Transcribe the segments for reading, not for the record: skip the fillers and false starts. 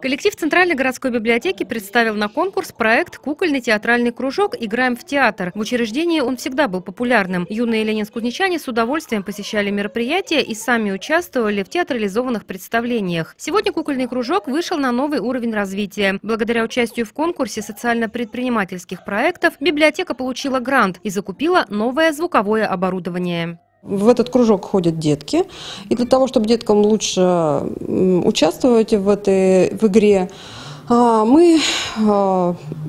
Коллектив Центральной городской библиотеки представил на конкурс проект «Кукольный театральный кружок «Играем в театр». В учреждении он всегда был популярным. Юные ленинск-кузнечане с удовольствием посещали мероприятия и сами участвовали в театрализованных представлениях. Сегодня кукольный кружок вышел на новый уровень развития. Благодаря участию в конкурсе социально-предпринимательских проектов библиотека получила грант и закупила новое звуковое оборудование. В этот кружок ходят детки, и для того, чтобы деткам лучше участвовать в игре, мы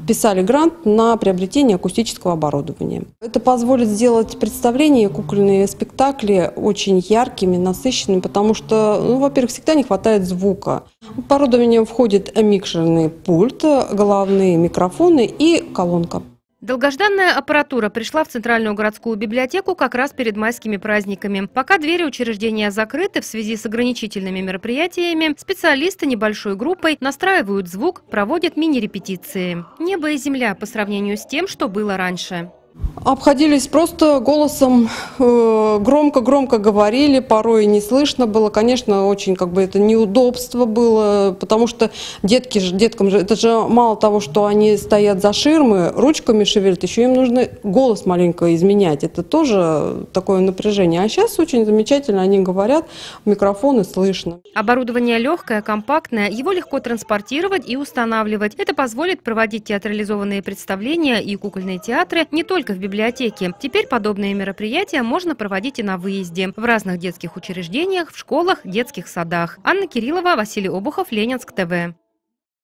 писали грант на приобретение акустического оборудования. Это позволит сделать представления, кукольные спектакли очень яркими, насыщенными, потому что, во-первых, всегда не хватает звука. В оборудование входит микшерный пульт, головные микрофоны и колонка. Долгожданная аппаратура пришла в Центральную городскую библиотеку как раз перед майскими праздниками. Пока двери учреждения закрыты в связи с ограничительными мероприятиями, специалисты небольшой группой настраивают звук, проводят мини-репетиции. Небо и земля по сравнению с тем, что было раньше. Обходились просто голосом, громко-громко говорили, порой не слышно было. Конечно, очень это неудобство было, потому что деткам же, это же мало того, что они стоят за ширмы, ручками шевелят, еще им нужно голос маленько изменять. Это тоже такое напряжение. А сейчас очень замечательно они говорят, микрофоны слышно. Оборудование легкое, компактное, его легко транспортировать и устанавливать. Это позволит проводить театрализованные представления и кукольные театры не только в библиотеке. Теперь подобные мероприятия можно проводить и на выезде. В разных детских учреждениях, в школах, детских садах. Анна Кириллова, Василий Обухов, Ленинск-ТВ.